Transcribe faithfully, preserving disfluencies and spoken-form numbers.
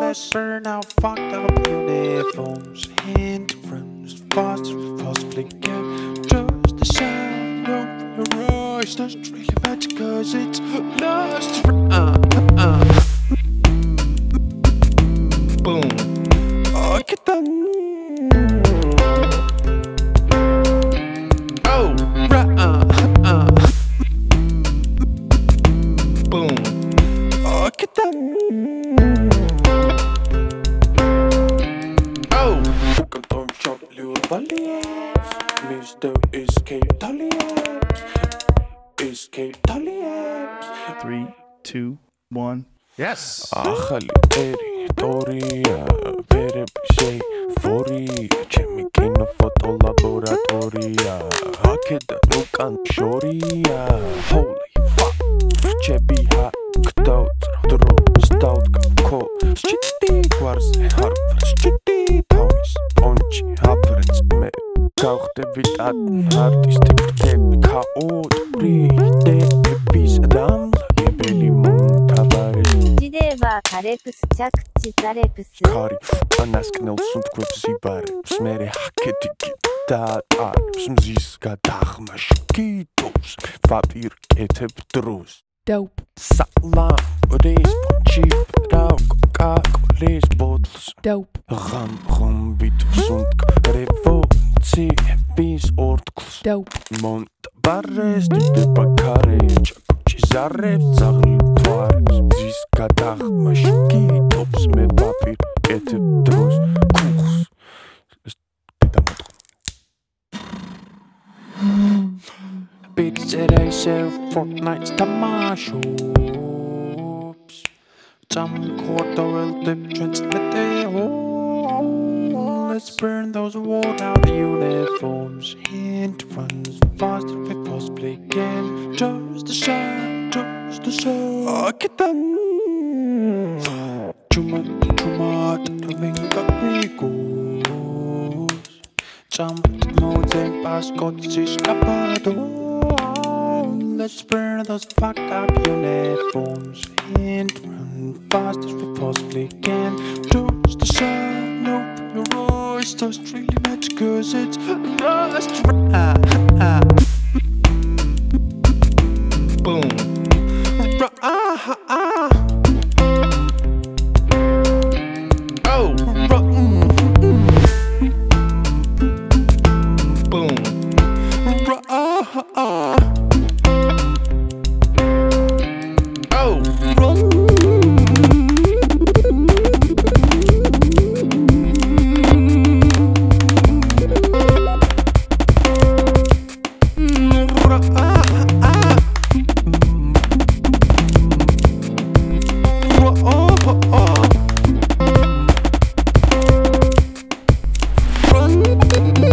Lesser now fucked up uniforms, interrupts, faster, possibly get just the sound of your voice. Doesn't really matter cause it's lost. Uh, uh, uh. Boom. Oh, get that. Oh, right. Uh, uh. Boom. Oh, get that. Mister Escape Taliabs, Escape Taliabs. Three, two, one. Yes. Ахали тери тория, перепиши фори. Чемикина фотолаборатория, хакеда нукан шория. Holy fuck, чебиха ктаут дро стаут ко. Счити кварзе харф, счити таус ончи хапрец ме. Kauchte wird an, hart ist die K O. Brichte, bis Adam, Gebelimon, Tabaret. Dideva, Karepus, Chakti, Tarepus. Karif, Anasknels und Kurzibar. Smere Haketik, Tatar, Smziska, Dachmasch, Kitos, Fabir, Ketep, Drost. Dope. Salam, Reis, Chip, Rauk, Kak, Reis, Bottles. Dope. Ram, Rum, Bitus und Revo. See, peace, ortles. Dope. Mont, barres, de bacarage. Chisarre, zahli, twares. Ziska, dach, maschki, tops, me papir, ete, dros, kuchs. Bits, erase, fortnights, tamashops. Some quarter will dip, transmit. Let's burn those worn-out uniforms. Hint runs faster if we possibly can. Just the shine, just the shine. Oh, get them. Chuma, chuma, tattling the eagles. Jump, mountain, pass, gods, escapado. Let's burn those fucked up uniforms. Hint runs faster if we possibly can. Just the shine, no. It doesn't really matter cause it's lost. Ah, ah. Boom. Ah, ah. Oh. Boom. Ah, ah. Oh.